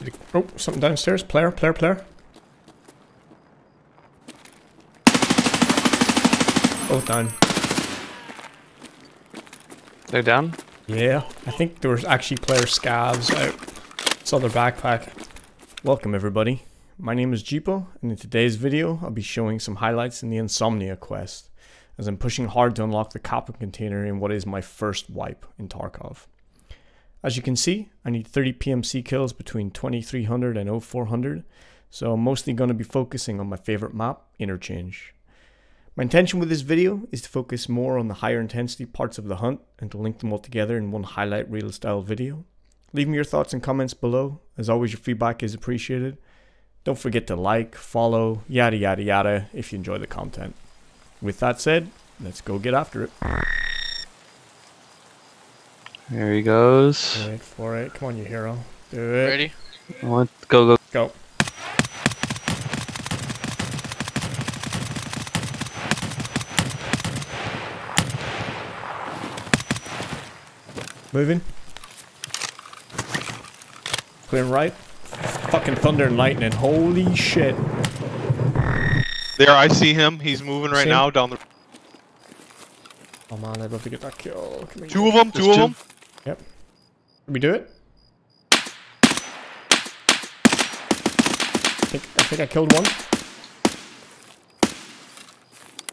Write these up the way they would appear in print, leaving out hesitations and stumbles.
Into the... Oh, something downstairs. Player. Both down. They're down? Yeah. I think there was actually player scavs out. Saw their backpack. Welcome everybody. My name is Jeepo, and in today's video I'll be showing some highlights in the Insomnia quest, as I'm pushing hard to unlock the Kappa container in what is my first wipe in Tarkov. As you can see, I need 30 PMC kills between 2300 and 0400, so I'm mostly going to be focusing on my favorite map, Interchange. My intention with this video is to focus more on the higher intensity parts of the hunt and to link them all together in one highlight reel style video. Leave me your thoughts and comments below, as always your feedback is appreciated. Don't forget to like, follow, yada yada yada if you enjoy the content. With that said, let's go get after it. There he goes. Wait for it. Come on, you hero. Do it. Ready? Let's go, go, go. Moving. Clear right. Fucking thunder and lightning. Holy shit. There, I see him. He's moving right now down the... Oh man, I'd love to get that kill. Two of them. Yep. Can we do it? I think I killed one.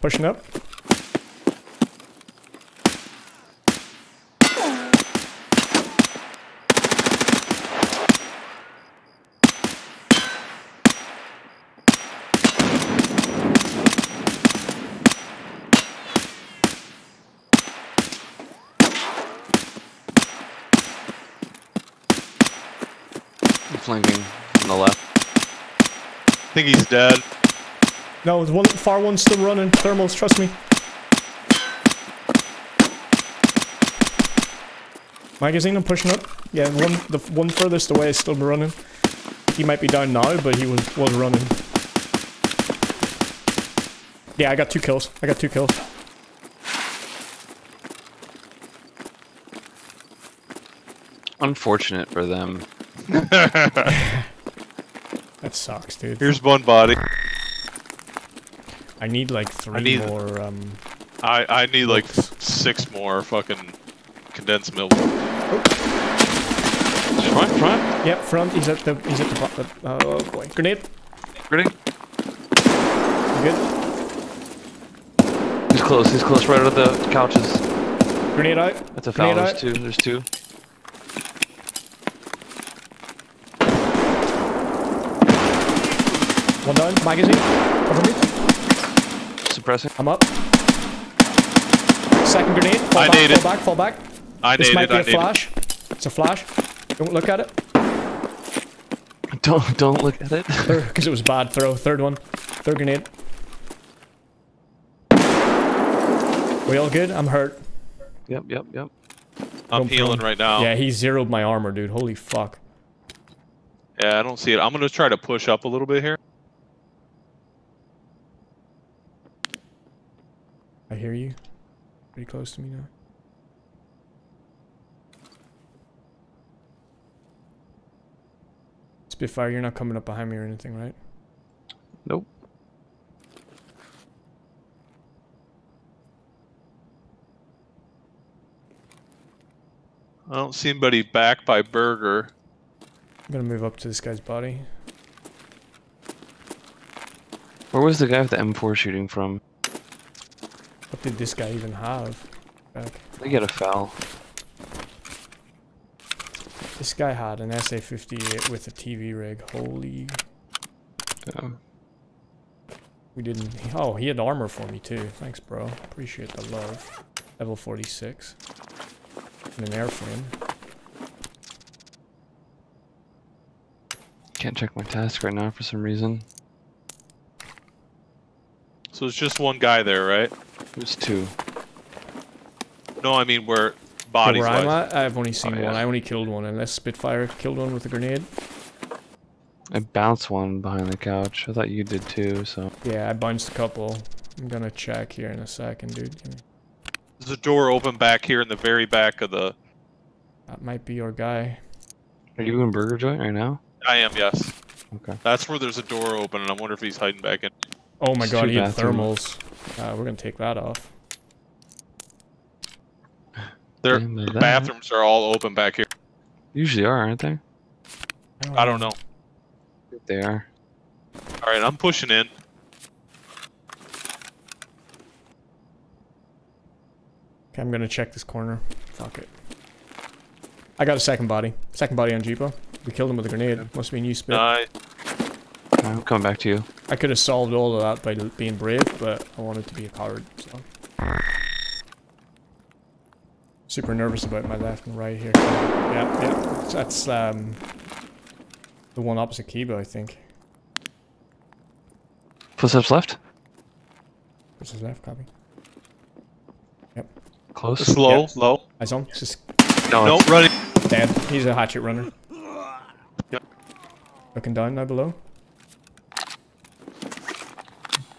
Pushing up. Flanking on the left. I think he's dead. No, there's one far one still running. Thermals, trust me. Magazine, I'm pushing up. Yeah, the one furthest away is still running. He might be down now, but he was running. Yeah, I got two kills. Unfortunate for them. That sucks, dude. Here's one body. I need like three more. I need like six more fucking condensed milk. Oh. Front. Yep, front. He's at the bottom. Oh boy. Grenade. You good. He's close. Right out of the couches. Grenade out. That's a foul. There's two. One down, magazine, cover me. Suppressing. I'm up. Second grenade, fall back. This might be a flash. It's a flash. Don't look at it. Don't look at it. Because it was a bad throw. Third one. Third grenade. We all good? I'm hurt. Yep. I'm healing right now. Yeah, he zeroed my armor, dude. Holy fuck. Yeah, I don't see it. I'm gonna try to push up a little bit here. I hear you. Pretty close to me now. Spitfire, you're not coming up behind me or anything, right? Nope. I don't see anybody back by Burger. I'm gonna move up to this guy's body. Where was the guy with the M4 shooting from? What did this guy even have? They get a foul. This guy had an SA-58 with a TV rig. Holy. Damn. We didn't. Oh, he had armor for me too. Thanks, bro. Appreciate the love. Level 46. And an airframe. Can't check my task right now for some reason. So it's just one guy there, right? There's two. No, I mean we're bodies. Where I'm at, I've only seen one. Yeah. I only killed one, unless Spitfire killed one with a grenade. I bounced one behind the couch. I thought you did too, so. Yeah, I bounced a couple. I'm gonna check here in a second, dude. There's a door open back here in the very back of the... That might be your guy. Are you in Burger Joint right now? I am, yes. Okay. That's where there's a door open, and I wonder if he's hiding back in. Oh my god, he had thermals. We're gonna take that off. Their bathrooms are all open back here. Usually are, aren't they? I don't know. They are. Alright, I'm pushing in. Okay, I'm gonna check this corner. Fuck it. I got a second body. Second body on Jeepo. We killed him with a grenade. Must be a new spit. Nice. I'm coming back to you. I could have solved all of that by being brave, but I wanted to be a coward, so... Super nervous about my left and right here. Yeah, yeah. That's the one opposite Kiba, I think. Footsteps left? Footsteps left, copy. Yep. Close. It's low, yep. Low. Eyes on. Just... No, nope, running. Dead. He's a hatchet runner. Yep. Looking down now below.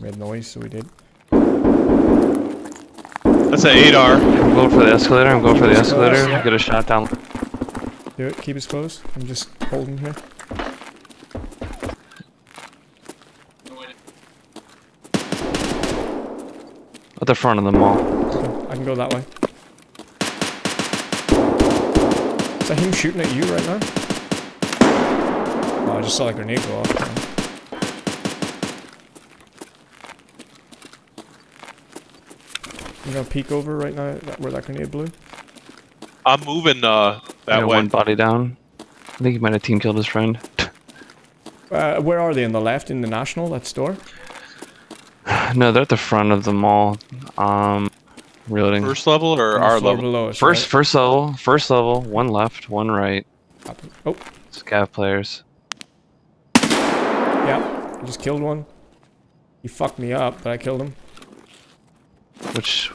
Made noise, so we did. That's an ADR. I'm going for the escalator, I'm going for the escalator. I'm gonna shot down. Do it, keep us close. I'm just holding here. At the front of the mall. Okay, I can go that way. Is that him shooting at you right now? Oh, I just saw a grenade go off. Man. I'm gonna peek over right now where that grenade blew. I'm moving that way. One body down. I think he might have team killed his friend. Where are they? On the left in the National? That store? No, they're at the front of the mall. Reloading. First level or our level? Below us, first, right? First level, one left, one right. Oh. Scav players. Yeah, I just killed one. He fucked me up, but I killed him. Which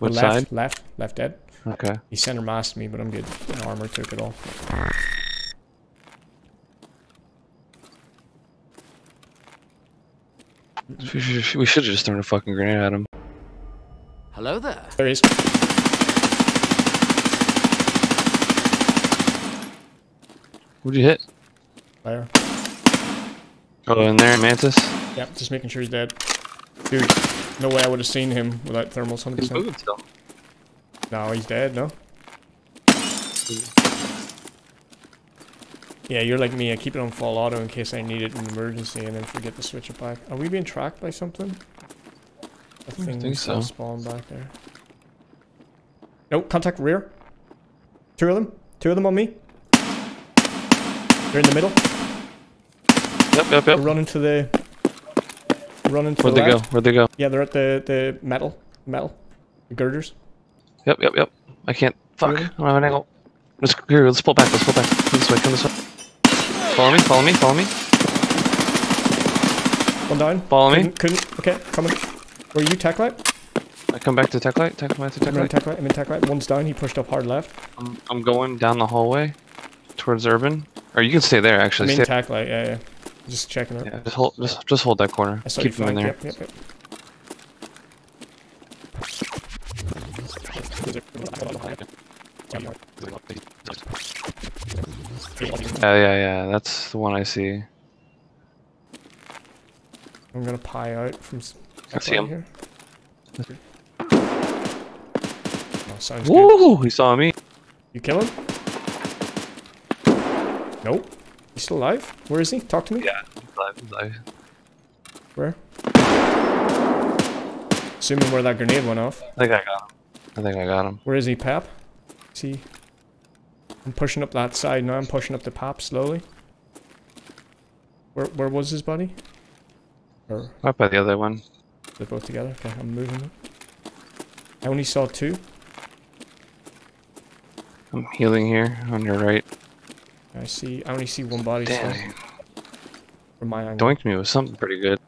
left, side? Left dead. Okay. He center masked me, but I'm good. My armor took it all. We should have just thrown a fucking grenade at him. Hello there. There he is. What'd you hit? Fire. Oh, in there, Mantis? Yeah, just making sure he's dead. Dude. No way I would have seen him without thermals 100%. He's moving still. No, he's dead, no? Yeah, you're like me. I keep it on full auto in case I need it in an emergency and then forget to switch it back. Are we being tracked by something? I think so. Spawn back there. Nope, contact rear. Two of them. Two of them on me. They're in the middle. Yep. They're running to the... Where'd they go? Where'd they go? Yeah, they're at the metal, the girders. Yep. I can't. Fuck. Really? I don't have an angle. Let's pull back. Come this way. Follow me. One down. Follow me. Couldn't. Okay, coming. Were you Tech Light? I come back to Tech Light. I'm in Tech Light. One's down. He pushed up hard left. I'm going down the hallway, towards Urban. Or you can stay there actually. I'm in Tech Light. Yeah. Just checking it. Yeah, just hold that corner. Keep them in there. Yep. Yeah. That's the one I see. I'm gonna pie out from. I see him. Here. Oh, whoa! Good. He saw me. You kill him? Nope. He's still alive? Where is he? Talk to me? Yeah, he's alive. Where? Assuming where that grenade went off. I think I got him. Where is he, Pap? See? I'm pushing up that side now. I'm pushing up the Pap slowly. Where was his buddy? Or right by the other one. They're both together? Okay, I'm moving them. I only saw two. I'm healing here on your right. I only see one body. Damn. From my angle. Doinked me with something pretty good.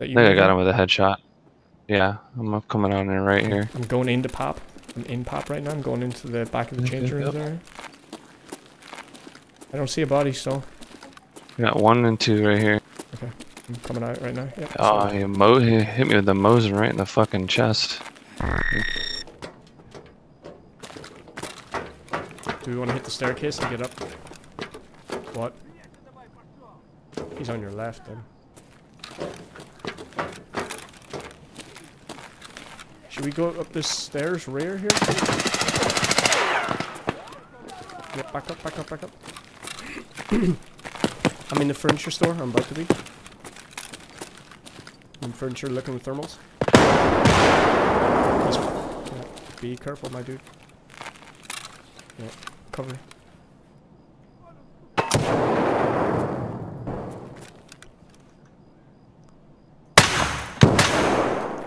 I got him with a headshot. Yeah, I'm coming on in right here. I'm going into Pop. I'm in Pop right now. I'm going into the back of the change room there. I don't see a body still. You got one and two right here. Okay, I'm coming out right now. Yep, oh, he hit me with the Mosin right in the fucking chest. Do we want to hit the staircase and get up? What? He's on your left then. Should we go up this stairs rear here? Yeah, back up, back up, back up. I'm in the furniture store. I'm about to be. I'm in furniture looking with thermals. Yeah, be careful, my dude. Yeah, cover.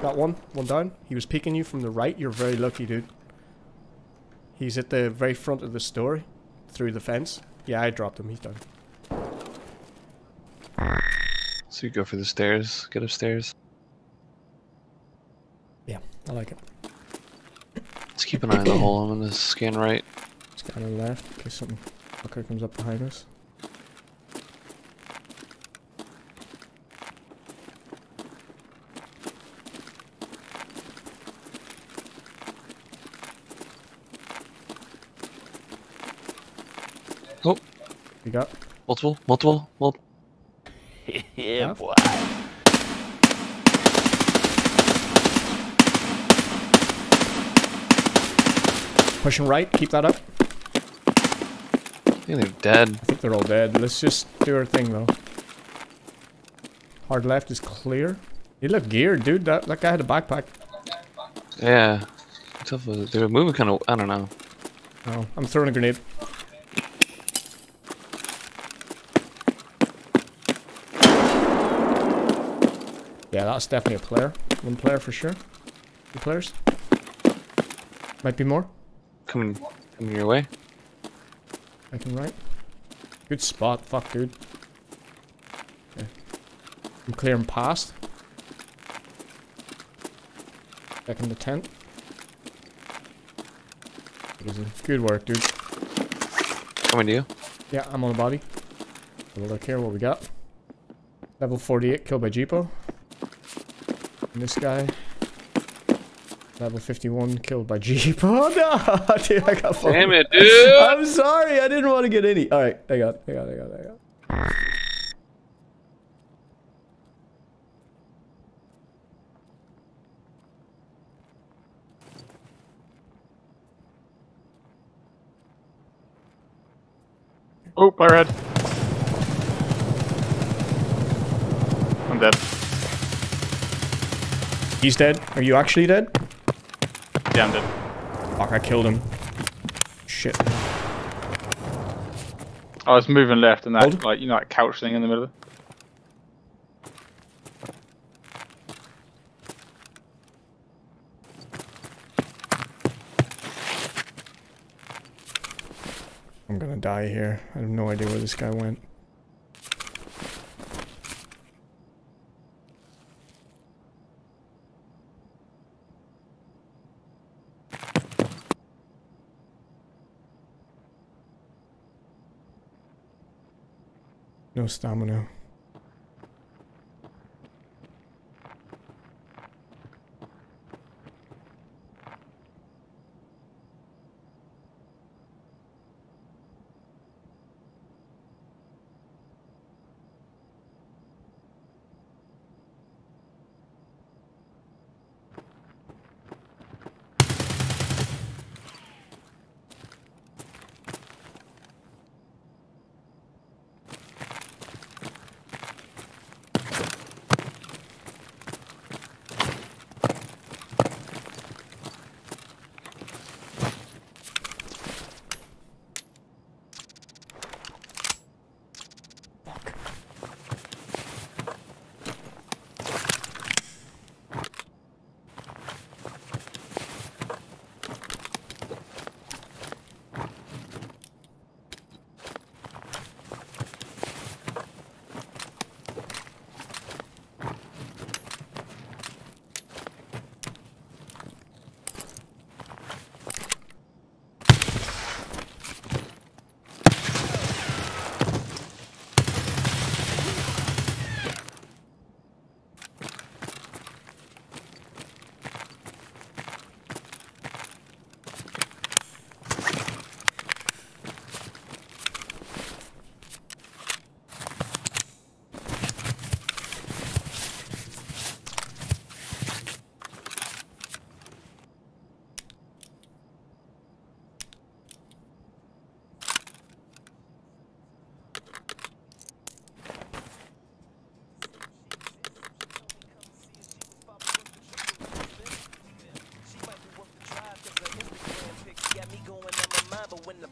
Got one. One down. He was peeking you from the right. You're very lucky, dude. He's at the very front of the store. Through the fence. Yeah, I dropped him. He's down. So you go for the stairs. Get upstairs. Yeah, I like it. Let's keep an eye on the hole. I'm going to scan right. Scan to the left in case something fucker comes up behind us. Oh, you got multiple. Yeah, boy. Pushing right, keep that up. I think they're dead. I think they're all dead. Let's just do our thing though. Hard left is clear. You look geared, dude. That guy had a backpack. Yeah. Tough. They were moving kind of. I don't know. Oh, I'm throwing a grenade. Yeah, that's definitely a player. One player for sure. Two players. Might be more. Coming your way. I can right. Good spot. Fuck, dude. Okay. I'm clearing past. Back in the tent. Good work, dude. Coming to you. Yeah, I'm on the body. We'll look here what we got. Level 48, killed by Jeepo. And this guy, level 51, killed by Jeep. Oh no, dude, I got fucked. Damn it, dude! I'm sorry, I didn't want to get any. All right, I got. Oh, fire head. I'm dead. He's dead. Are you actually dead? Yeah, I'm dead. Fuck, I killed him. Shit. I was moving left and that, hold. Like, you know, that couch thing in the middle. I'm gonna die here. I have no idea where this guy went. No stamina.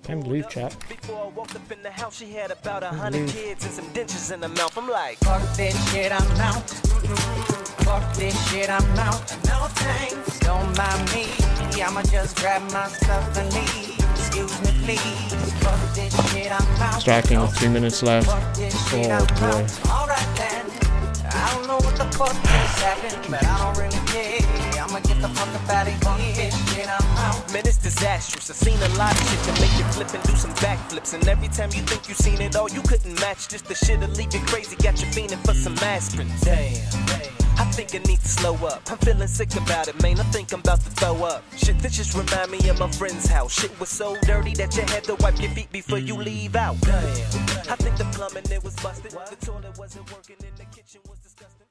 Can't believe, chat. Before I walked up in the house, she had about 100 kids and some dentures in the mouth. I'm like, fuck this shit, I'm out. Fuck this shit, I'm out. No thanks, don't mind me. I'ma just grab my stuff and leave. Excuse me, please. Fuck this shit, I'm out. Striking with 2 minutes left. Oh, boy. Alright then. I don't know what the fuck just happened, but I don't really care. I'ma get the fuck up out of here. Man, it's disastrous. I've seen a lot of shit to make you flip and do some backflips. And every time you think you've seen it all, you couldn't match. Just the shit'll leave you crazy. Got you fiending for some aspirin. Damn, I think I need to slow up. I'm feeling sick about it, man. I think I'm about to throw up. Shit, this just remind me of my friend's house. Shit was so dirty that you had to wipe your feet before you leave out. Damn, I think the plumbing, it was busted. The toilet wasn't working and the kitchen was disgusting.